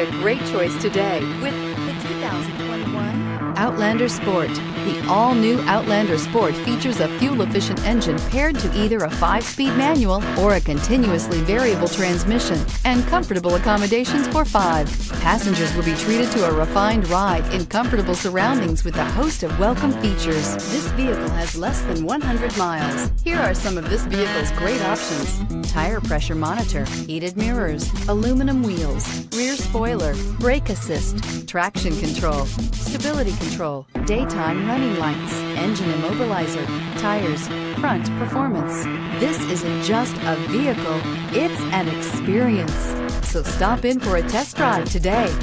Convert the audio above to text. a great choice today with the 2021 Outlander Sport. The all-new Outlander Sport features a fuel-efficient engine paired to either a 5-speed manual or a continuously variable transmission, and comfortable accommodations for 5. Passengers will be treated to a refined ride in comfortable surroundings with a host of welcome features. This vehicle has less than 100 miles. Here are some of this vehicle's great options: tire pressure monitor, heated mirrors, aluminum wheels, rear spoiler, brake assist, traction control, stability control, daytime running lights, engine immobilizer, tires, front performance. This isn't just a vehicle, it's an experience. So stop in for a test drive today.